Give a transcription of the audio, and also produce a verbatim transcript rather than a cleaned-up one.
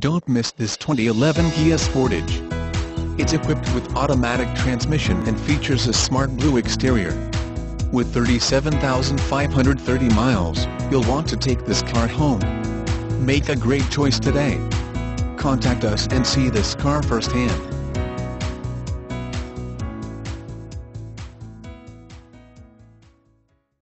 Don't miss this twenty eleven Kia Sportage. It's equipped with automatic transmission and features a smart blue exterior. With thirty-seven thousand five hundred thirty miles, you'll want to take this car home. Make a great choice today. Contact us and see this car firsthand.